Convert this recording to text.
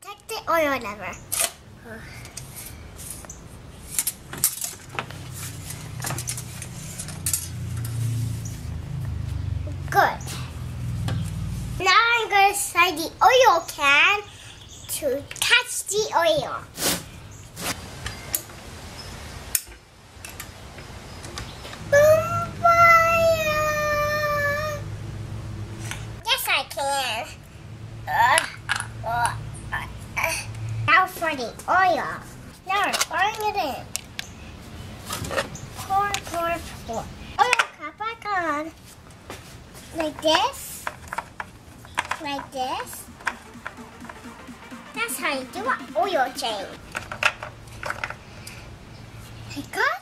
Detect the oil lever. Good. Now I'm going to slide the oil can to catch the oil. For the oil. Now we're pouring it in. Pour, pour, pour. Oil cup back on. Like this. Like this. That's how you do an oil change. Like that.